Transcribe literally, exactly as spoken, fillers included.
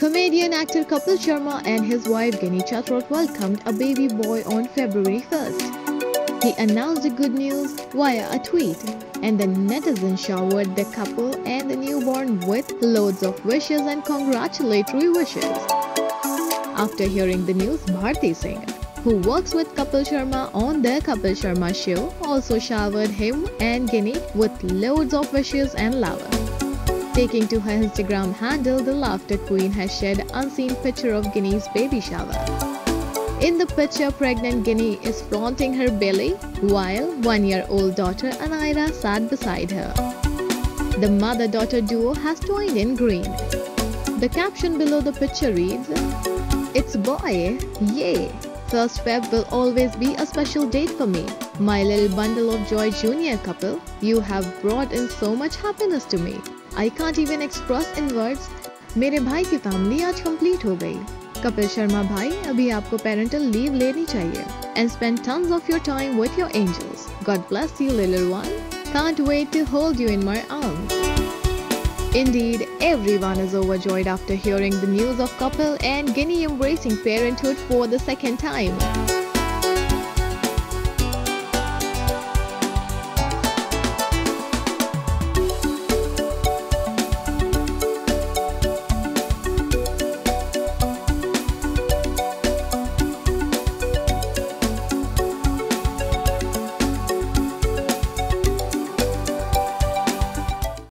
Comedian actor Kapil Sharma and his wife Ginni Chatrath welcomed a baby boy on February first. He announced the good news via a tweet, and the netizens showered the couple and the newborn with loads of wishes and congratulatory wishes. After hearing the news, Bharti Singh, who works with Kapil Sharma on the Kapil Sharma show, also showered him and Ginni with loads of wishes and love. Taking to her Instagram handle, the laughter queen has shared an unseen picture of Ginni's baby shower. In the picture, pregnant Ginni is flaunting her belly, while one-year-old daughter Anaira sat beside her. The mother-daughter duo has joined in green. The caption below the picture reads, "It's boy, yay! first Feb will always be a special date for me. My little bundle of joy, Junior Kapil. You have brought in so much happiness to me. I can't even express in words. मेरे भाई की family आज complete हो गई. कपिल शर्मा भाई, अभी आपको parental leave लेनी चाहिए. And spend tons of your time with your angels. God bless you, little one. Can't wait to hold you in my arms." Indeed, everyone is overjoyed after hearing the news of Kapil and Ginni embracing parenthood for the second time.